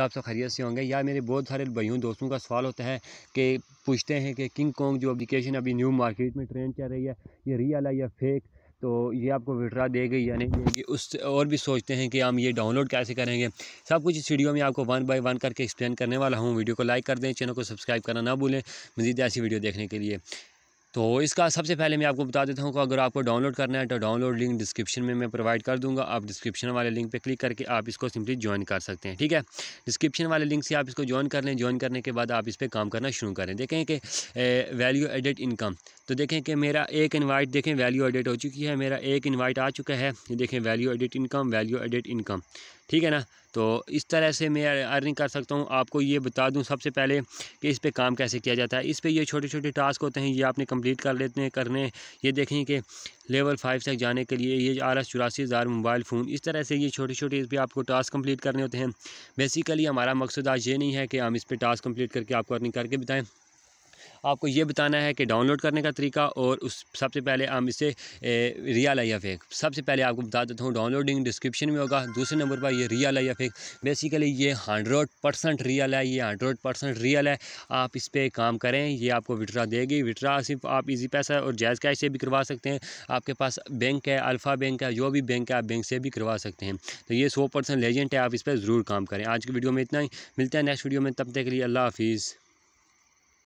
आप सब खैरियत से होंगे। यार मेरे बहुत सारे भाइयों दोस्तों का सवाल होता है कि पूछते हैं कि किंग कॉन्ग जो एप्लीकेशन अभी न्यू मार्केट में ट्रेंड चल रही है ये रियल है या फेक, तो ये आपको विड्रा देगी या नहीं देगी। उससे और भी सोचते हैं कि हम ये डाउनलोड कैसे करेंगे। सब कुछ इस वीडियो में आपको वन बाय वन करके एक्सप्लेन करने वाला हूँ। वीडियो को लाइक कर दें, चैनल को सब्सक्राइब करना ना भूलें मज़ीद ऐसी वीडियो देखने के लिए। तो इसका सबसे पहले मैं आपको बता देता हूँ कि अगर आपको डाउनलोड करना है तो डाउनलोड लिंक डिस्क्रिप्शन में मैं प्रोवाइड कर दूँगा। आप डिस्क्रिप्शन वाले लिंक पे क्लिक करके आप इसको सिंपली ज्वाइन कर सकते हैं। ठीक है, डिस्क्रिप्शन वाले लिंक से आप इसको ज्वाइन कर लें। ज्वाइन करने के बाद आप इस पर काम करना शुरू करें। देखें कि वैल्यू एडिट इनकम, तो देखें कि मेरा एक इन्वाइट, देखें वैल्यू एडिट हो चुकी है, मेरा एक इन्वाइट आ चुका है। ये देखें value edit income, value edit income. ठीक है ना, तो इस तरह से मैं अर्निंग कर सकता हूँ। आपको ये बता दूँ सबसे पहले कि इस पे काम कैसे किया जाता है। इस पे ये छोटे छोटे टास्क होते हैं, ये आपने कंप्लीट कर लेते हैं करने। ये देखें कि लेवल 5 तक जाने के लिए ये 84,000 मोबाइल फ़ोन, इस तरह से ये छोटे छोटे इस पर आपको टास्क कंप्लीट करने होते हैं। बेसिकली हमारा मकसद आज ये नहीं है कि हम इस पर टास्क कंप्लीट करके आपको अर्निंग करके बताएँ। आपको ये बताना है कि डाउनलोड करने का तरीका और उस सबसे पहले हम इसे रियल है या फेक। सबसे पहले आपको बता देता हूँ डाउनलोडिंग डिस्क्रिप्शन में होगा। दूसरे नंबर पर ये रियल है या फेक, बेसिकली ये 100% रियल है, ये 100% रियल है। आप इस पर काम करें, ये आपको विड्रा देगी। विड्रा सिर्फ आप इजी पैसा और जायज़ कैश से भी करवा सकते हैं। आपके पास बैंक है, अल्फ़ा बैंक है, जो भी बैंक है आप बैंक से भी करवा सकते हैं। तो ये 100% लेजेंट है, आप इस पर ज़रूर काम करें। आज की वीडियो में इतना ही, मिलते हैं नेक्स्ट वीडियो में। तब तक के लिए अल्लाह हाफिज़।